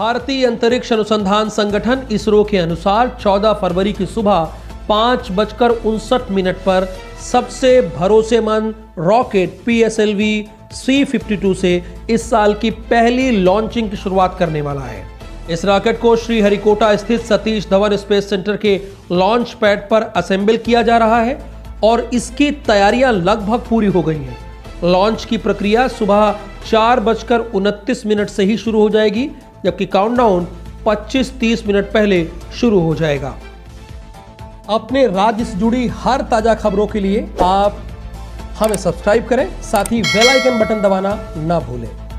भारतीय अंतरिक्ष अनुसंधान संगठन इसरो के अनुसार 14 फरवरी की सुबह 5:59 पर सबसे भरोसेमंद रॉकेट PSLV C-52 से इस साल की पहली लॉन्चिंग की शुरुआत करने वाला है। इस रॉकेट को श्रीहरिकोटा स्थित सतीश धवन स्पेस सेंटर के लॉन्च पैड पर असेंबल किया जा रहा है और इसकी तैयारियां लगभग पूरी हो गई हैं। लॉन्च की प्रक्रिया सुबह 4:29 से ही शुरू हो जाएगी, जबकि काउंटडाउन 25-30 मिनट पहले शुरू हो जाएगा। अपने राज्य से जुड़ी हर ताजा खबरों के लिए आप हमें सब्सक्राइब करें, साथ ही बेल आइकन बटन दबाना ना भूलें।